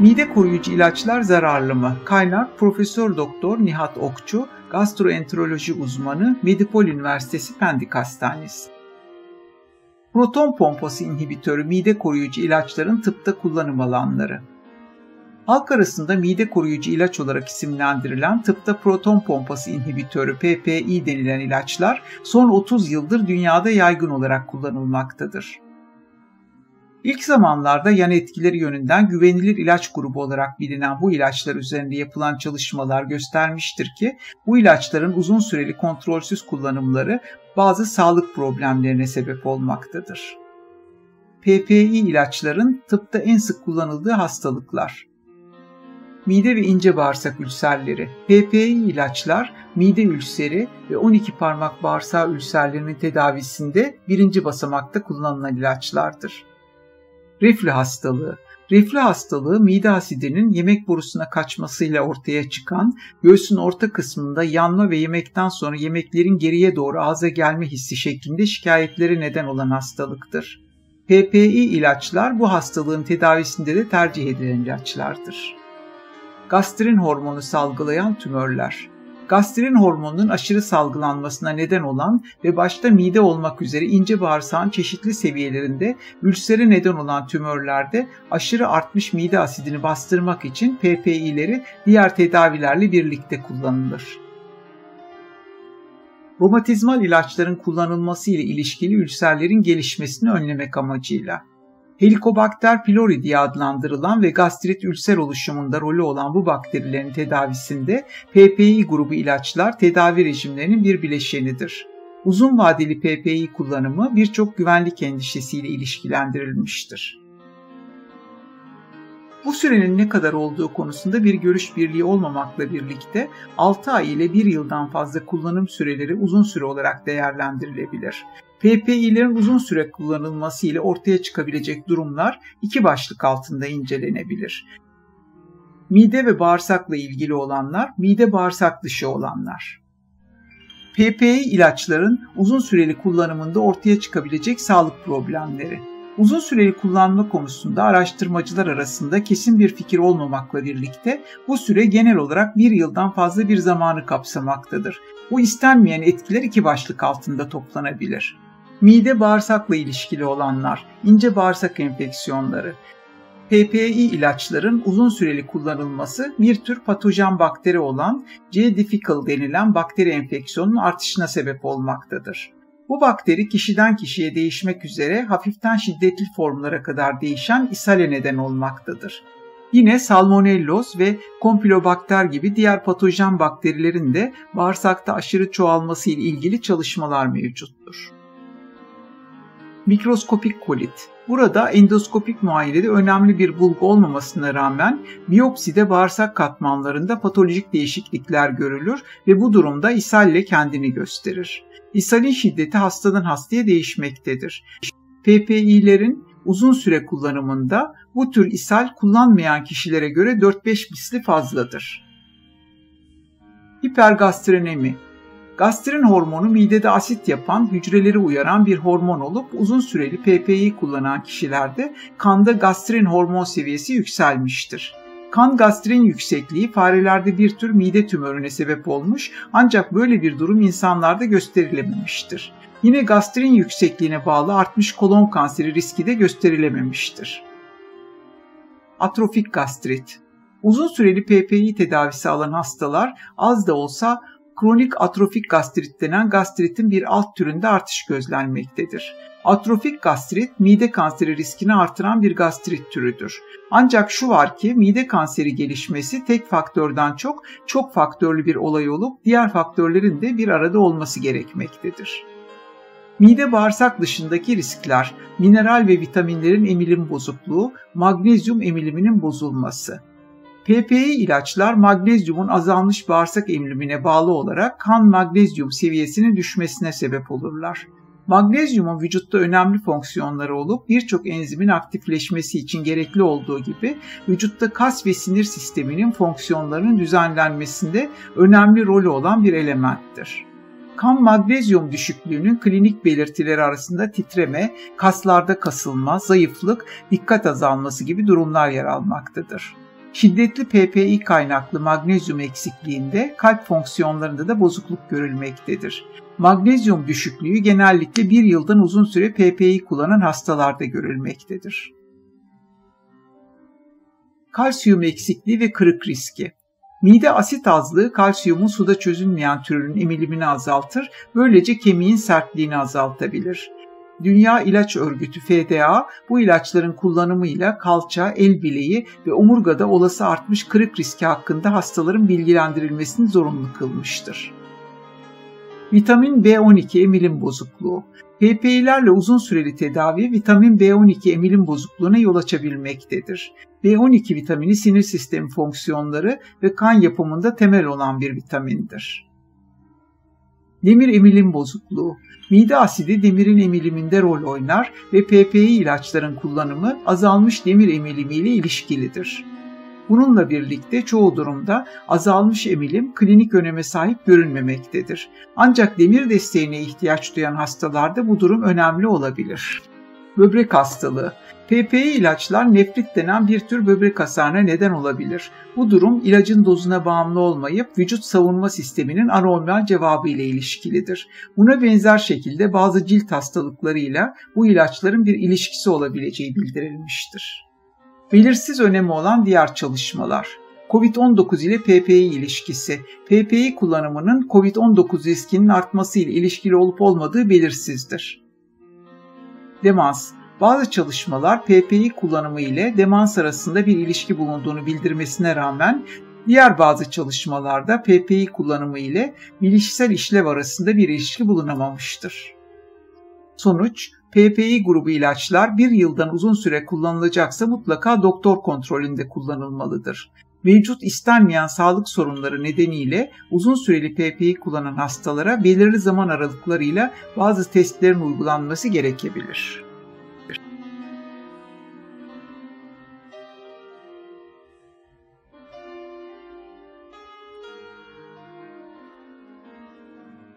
Mide koruyucu ilaçlar zararlı mı? Kaynak Profesör Doktor Nihat Okçu, gastroenteroloji uzmanı, Medipol Üniversitesi Pendik Hastanesi. Proton pompası inhibitörü mide koruyucu ilaçların tıpta kullanım alanları. Halk arasında mide koruyucu ilaç olarak isimlendirilen tıpta proton pompası inhibitörü PPI denilen ilaçlar son 30 yıldır dünyada yaygın olarak kullanılmaktadır. İlk zamanlarda yan etkileri yönünden güvenilir ilaç grubu olarak bilinen bu ilaçlar üzerinde yapılan çalışmalar göstermiştir ki bu ilaçların uzun süreli kontrolsüz kullanımları bazı sağlık problemlerine sebep olmaktadır. PPI ilaçların tıpta en sık kullanıldığı hastalıklar. Mide ve ince bağırsak ülserleri. PPI ilaçlar mide ülseri ve 12 parmak bağırsağı ülserlerinin tedavisinde birinci basamakta kullanılan ilaçlardır. Reflü hastalığı. Reflü hastalığı mide asidinin yemek borusuna kaçmasıyla ortaya çıkan, göğsün orta kısmında yanma ve yemekten sonra yemeklerin geriye doğru ağza gelme hissi şeklinde şikayetlere neden olan hastalıktır. PPI ilaçlar bu hastalığın tedavisinde de tercih edilen ilaçlardır. Gastrin hormonu salgılayan tümörler. Gastrin hormonunun aşırı salgılanmasına neden olan ve başta mide olmak üzere ince bağırsağın çeşitli seviyelerinde ülsere neden olan tümörlerde aşırı artmış mide asidini bastırmak için PPI'leri diğer tedavilerle birlikte kullanılır. Romatizmal ilaçların kullanılması ile ilişkili ülserlerin gelişmesini önlemek amacıyla. Helicobacter pylori diye adlandırılan ve gastrit ülser oluşumunda rolü olan bu bakterilerin tedavisinde PPI grubu ilaçlar tedavi rejimlerinin bir bileşenidir. Uzun vadeli PPI kullanımı birçok güvenlik endişesiyle ilişkilendirilmiştir. Bu sürenin ne kadar olduğu konusunda bir görüş birliği olmamakla birlikte 6 ay ile 1 yıldan fazla kullanım süreleri uzun süre olarak değerlendirilebilir. PPI'lerin uzun süre kullanılması ile ortaya çıkabilecek durumlar 2 başlık altında incelenebilir. Mide ve bağırsakla ilgili olanlar, mide bağırsak dışı olanlar. PPI ilaçların uzun süreli kullanımında ortaya çıkabilecek sağlık problemleri. Uzun süreli kullanma konusunda araştırmacılar arasında kesin bir fikir olmamakla birlikte bu süre genel olarak 1 yıldan fazla bir zamanı kapsamaktadır. Bu istenmeyen etkiler 2 başlık altında toplanabilir. Mide bağırsakla ilişkili olanlar, ince bağırsak enfeksiyonları. PPI ilaçların uzun süreli kullanılması bir tür patojen bakteri olan C. difficile denilen bakteri enfeksiyonunun artışına sebep olmaktadır. Bu bakteri kişiden kişiye değişmek üzere hafiften şiddetli formlara kadar değişen ishale neden olmaktadır. Yine salmonelloz ve Campylobacter gibi diğer patojen bakterilerin de bağırsakta aşırı çoğalması ile ilgili çalışmalar mevcuttur. Mikroskopik kolit. Burada endoskopik muayenede önemli bir bulgu olmamasına rağmen biyopside bağırsak katmanlarında patolojik değişiklikler görülür ve bu durumda ishalle kendini gösterir. İshalin şiddeti hastadan hastaya değişmektedir. PPI'lerin uzun süre kullanımında bu tür ishal kullanmayan kişilere göre 4-5 misli fazladır. Hipergastrenemi. Gastrin hormonu midede asit yapan, hücreleri uyaran bir hormon olup uzun süreli PPI kullanan kişilerde kanda gastrin hormon seviyesi yükselmiştir. Kan gastrin yüksekliği farelerde bir tür mide tümörüne sebep olmuş ancak böyle bir durum insanlarda gösterilememiştir. Yine gastrin yüksekliğine bağlı artmış kolon kanseri riski de gösterilememiştir. Atrofik gastrit. Uzun süreli PPI tedavisi alan hastalar az da olsa kronik atrofik gastrit denen gastritin bir alt türünde artış gözlenmektedir. Atrofik gastrit, mide kanseri riskini artıran bir gastrit türüdür. Ancak şu var ki mide kanseri gelişmesi tek faktörden çok faktörlü bir olay olup diğer faktörlerin de bir arada olması gerekmektedir. Mide bağırsak dışındaki riskler, mineral ve vitaminlerin emilim bozukluğu, magnezyum emiliminin bozulması. PPI ilaçlar magnezyumun azalmış bağırsak emilimine bağlı olarak kan magnezyum seviyesinin düşmesine sebep olurlar. Magnezyumun vücutta önemli fonksiyonları olup birçok enzimin aktifleşmesi için gerekli olduğu gibi vücutta kas ve sinir sisteminin fonksiyonlarının düzenlenmesinde önemli rolü olan bir elementtir. Kan magnezyum düşüklüğünün klinik belirtileri arasında titreme, kaslarda kasılma, zayıflık, dikkat azalması gibi durumlar yer almaktadır. Şiddetli PPI kaynaklı magnezyum eksikliğinde kalp fonksiyonlarında da bozukluk görülmektedir. Magnezyum düşüklüğü genellikle 1 yıldan uzun süre PPI kullanan hastalarda görülmektedir. Kalsiyum eksikliği ve kırık riski. Mide asit azlığı kalsiyumun suda çözünmeyen türünün emilimini azaltır, böylece kemiğin sertliğini azaltabilir. Dünya İlaç Örgütü FDA bu ilaçların kullanımıyla kalça, el bileği ve omurgada olası artmış kırık riski hakkında hastaların bilgilendirilmesini zorunlu kılmıştır. Vitamin B12 emilim bozukluğu. PPI'lerle uzun süreli tedavi vitamin B12 emilim bozukluğuna yol açabilmektedir. B12 vitamini sinir sistemi fonksiyonları ve kan yapımında temel olan bir vitamindir. Demir emilim bozukluğu. Mide asidi demirin emiliminde rol oynar ve PPI ilaçların kullanımı azalmış demir emilimiyle ilişkilidir. Bununla birlikte çoğu durumda azalmış emilim klinik öneme sahip görünmemektedir. Ancak demir desteğine ihtiyaç duyan hastalarda bu durum önemli olabilir. Böbrek hastalığı. PPI ilaçlar nefrit denen bir tür böbrek hasarına neden olabilir. Bu durum ilacın dozuna bağımlı olmayıp vücut savunma sisteminin anormal cevabı ile ilişkilidir. Buna benzer şekilde bazı cilt hastalıklarıyla bu ilaçların bir ilişkisi olabileceği bildirilmiştir. Belirsiz önemi olan diğer çalışmalar. COVID-19 ile PPI ilişkisi. PPI kullanımının COVID-19 riskinin artması ile ilişkili olup olmadığı belirsizdir. Demans. Bazı çalışmalar PPI kullanımı ile demans arasında bir ilişki bulunduğunu bildirmesine rağmen diğer bazı çalışmalarda PPI kullanımı ile bilişsel işlev arasında bir ilişki bulunamamıştır. Sonuç, PPI grubu ilaçlar 1 yıldan uzun süre kullanılacaksa mutlaka doktor kontrolünde kullanılmalıdır. Mevcut istenmeyen sağlık sorunları nedeniyle uzun süreli PPI kullanan hastalara belirli zaman aralıklarıyla bazı testlerin uygulanması gerekebilir.